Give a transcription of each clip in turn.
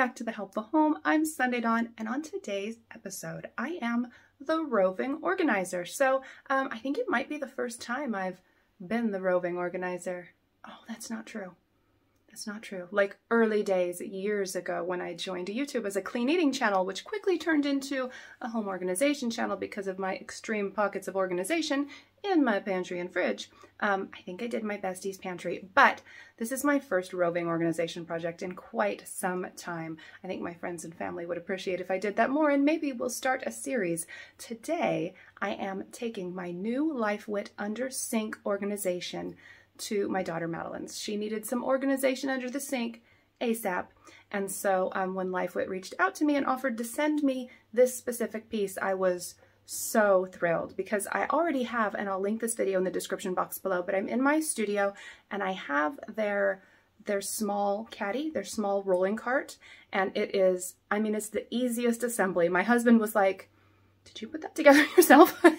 back to the Help the Home. I'm Sunday Dawn, and on today's episode, I am the roving organizer. So I think it might be the first time I've been the roving organizer. Oh, that's not true. That's not true. Like early days, years ago, when I joined YouTube as a clean eating channel, which quickly turned into a home organization channel because of my extreme pockets of organization in my pantry and fridge. I think I did my bestie's pantry, but this is my first roving organization project in quite some time. I think my friends and family would appreciate if I did that more, and maybe we'll start a series. Today, I am taking my new LifeWit under sink organization to my daughter Madeline's. She needed some organization under the sink ASAP, and so when LifeWit reached out to me and offered to send me this specific piece, I was so thrilled because I already have, and I'll link this video in the description box below, but I'm in my studio and I have their small caddy, their small rolling cart, and it is, I mean, it's the easiest assembly. My husband was like, "Did you put that together yourself?" And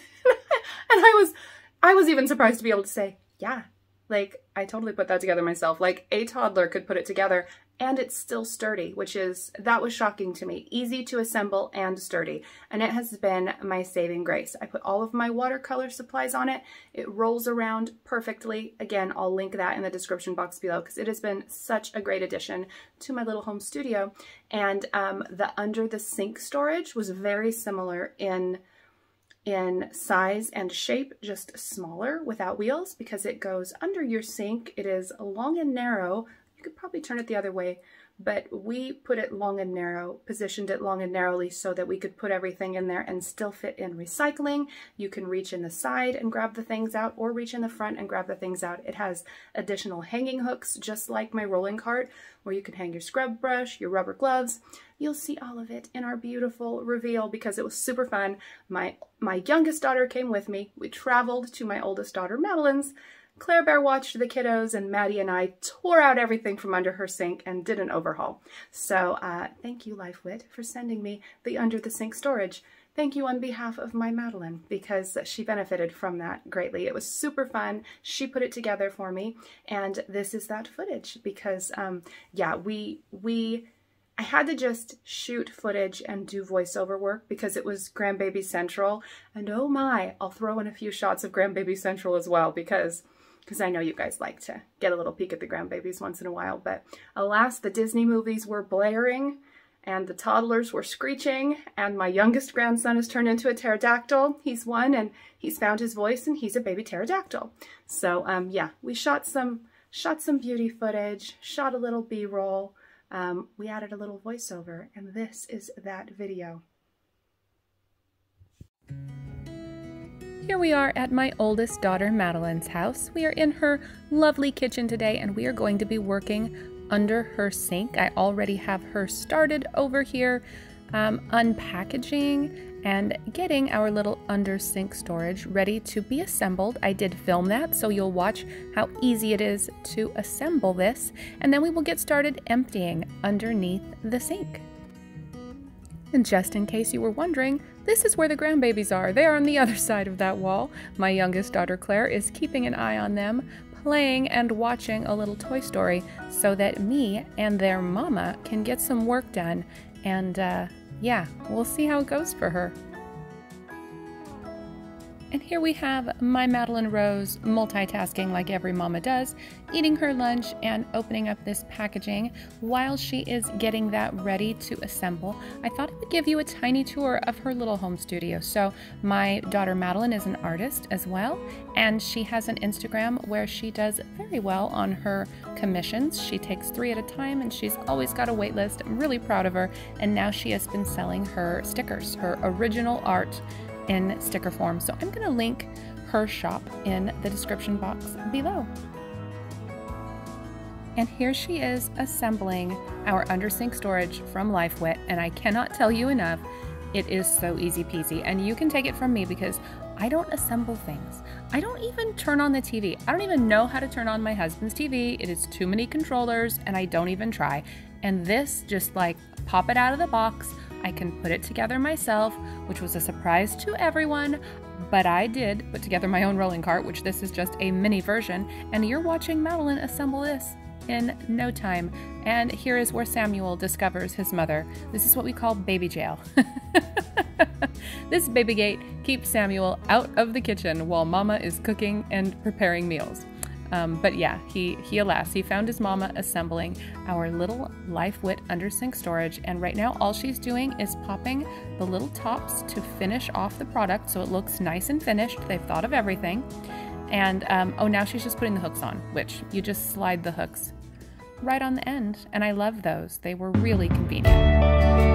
I was even surprised to be able to say, yeah. Like, I totally put that together myself. Like, a toddler could put it together, and it's still sturdy, which is, that was shocking to me. Easy to assemble and sturdy. And it has been my saving grace. I put all of my watercolor supplies on it. It rolls around perfectly. Again, I'll link that in the description box below because it has been such a great addition to my little home studio. And the under the sink storage was very similar in size and shape, just smaller without wheels, because it goes under your sink. It is long and narrow. You could probably turn it the other way, but we put it long and narrow, positioned it long and narrowly so that we could put everything in there and still fit in recycling. You can reach in the side and grab the things out, or reach in the front and grab the things out. It has additional hanging hooks, just like my rolling cart, where you can hang your scrub brush, your rubber gloves. You'll see all of it in our beautiful reveal because it was super fun. My youngest daughter came with me. We traveled to my oldest daughter, Madeline's. Claire Bear watched the kiddos, and Maddie and I tore out everything from under her sink and did an overhaul. So thank you, LifeWit, for sending me the under the sink storage. Thank you on behalf of my Madeline, because she benefited from that greatly. It was super fun. She put it together for me, and this is that footage because, yeah, I had to just shoot footage and do voiceover work because it was Grandbaby Central, and oh my, I'll throw in a few shots of Grandbaby Central as well because I know you guys like to get a little peek at the grandbabies once in a while, but alas, the Disney movies were blaring, and the toddlers were screeching, and my youngest grandson has turned into a pterodactyl. He's one, and he's found his voice, and he's a baby pterodactyl. So yeah, we shot some beauty footage, shot a little B-roll, we added a little voiceover, and this is that video. Here we are at my oldest daughter Madeline's house. We are in her lovely kitchen today, and we are going to be working under her sink. I already have her started over here, unpackaging and getting our little under sink storage ready to be assembled. I did film that, so you'll watch how easy it is to assemble this, and then we will get started emptying underneath the sink. And just in case you were wondering, this is where the grandbabies are. They are on the other side of that wall. My youngest daughter, Claire, is keeping an eye on them, playing and watching a little Toy Story so that me and their mama can get some work done. And yeah, we'll see how it goes for her. And here we have my Madeline Rose multitasking like every mama does, eating her lunch and opening up this packaging while she is getting that ready to assemble. I thought I would give you a tiny tour of her little home studio. So my daughter Madeline is an artist as well, and she has an Instagram where she does very well on her commissions. She takes 3 at a time, and she's always got a wait list. I'm really proud of her, and now she has been selling her stickers, her original art, in sticker form. So I'm going to link her shop in the description box below. And here she is assembling our under sink storage from LifeWit, and I cannot tell you enough, it is so easy peasy, and you can take it from me because I don't assemble things. I don't even turn on the TV. I don't even know how to turn on my husband's TV. It is too many controllers, and I don't even try. And this, just like pop it out of the box, I can put it together myself, which was a surprise to everyone, but I did put together my own rolling cart, which this is just a mini version, and you're watching Madeline assemble this. in no time. And here is where Samuel discovers his mother. This is what we call baby jail. This baby gate keeps Samuel out of the kitchen while Mama is cooking and preparing meals. But yeah, alas, he found his mama assembling our little LifeWit under sink storage, and right now all she's doing is popping the little tops to finish off the product so it looks nice and finished. They've thought of everything. And oh, now she's just putting the hooks on, which you just slide the hooks right on the end, and I love those. They were really convenient.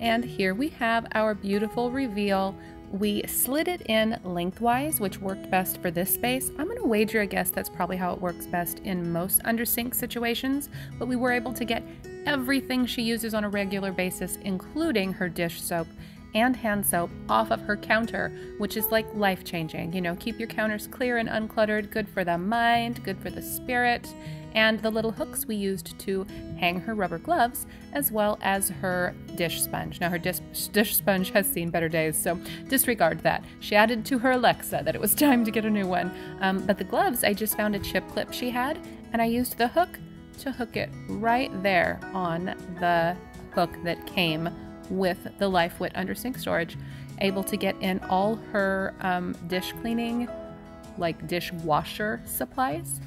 And here we have our beautiful reveal. We slid it in lengthwise, which worked best for this space. I'm going to wager a guess that's probably how it works best in most undersink situations, but we were able to get everything she uses on a regular basis, including her dish soap and hand soap, off of her counter, which is like life-changing. You know, keep your counters clear and uncluttered, good for the mind, good for the spirit. And the little hooks we used to hang her rubber gloves, as well as her dish sponge. Now her dish sponge has seen better days, so disregard that. She added to her Alexa that it was time to get a new one. But the gloves, I just found a chip clip she had, and I used the hook to hook it right there on the hook that came with the LifeWit under sink storage, able to get in all her dish cleaning, like dishwasher supplies,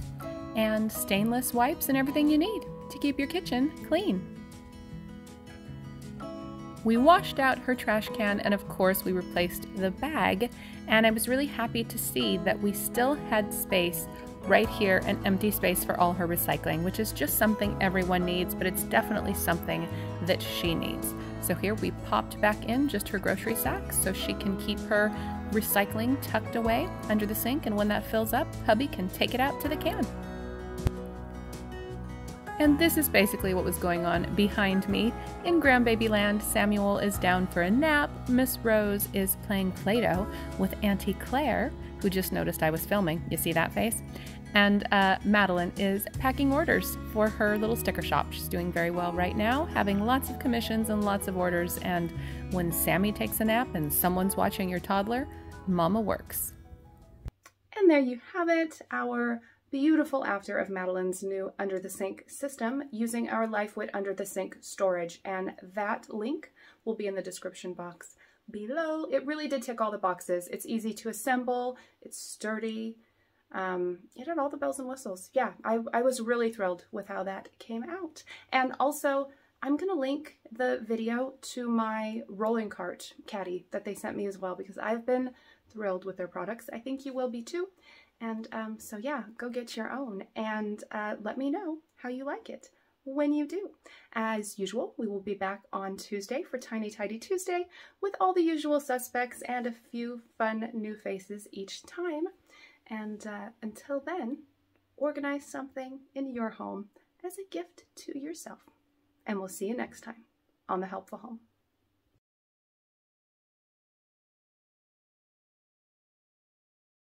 and stainless wipes and everything you need to keep your kitchen clean. We washed out her trash can, and of course we replaced the bag, and I was really happy to see that we still had space right here, an empty space for all her recycling, which is just something everyone needs, but it's definitely something that she needs. So here we popped back in just her grocery sack so she can keep her recycling tucked away under the sink, and when that fills up, hubby can take it out to the can. And this is basically what was going on behind me. In Grandbaby Land, Samuel is down for a nap, Miss Rose is playing Play-Doh with Auntie Claire, who just noticed I was filming, you see that face? And Madeline is packing orders for her little sticker shop. She's doing very well right now, having lots of commissions and lots of orders, and when Sammy takes a nap and someone's watching your toddler, Mama works. And there you have it, our beautiful after of Madeline's new under the sink system using our LifeWit under the sink storage, and that link will be in the description box below. It really did tick all the boxes. It's easy to assemble, it's sturdy, it had all the bells and whistles. Yeah, I was really thrilled with how that came out. And also, I'm gonna link the video to my rolling cart caddy that they sent me as well, because I've been thrilled with their products. I think you will be too. And so yeah, go get your own and let me know how you like it when you do. As usual, we will be back on Tuesday for Tiny Tidy Tuesday with all the usual suspects and a few fun new faces each time. And until then, organize something in your home as a gift to yourself. And we'll see you next time on The Helpful Home.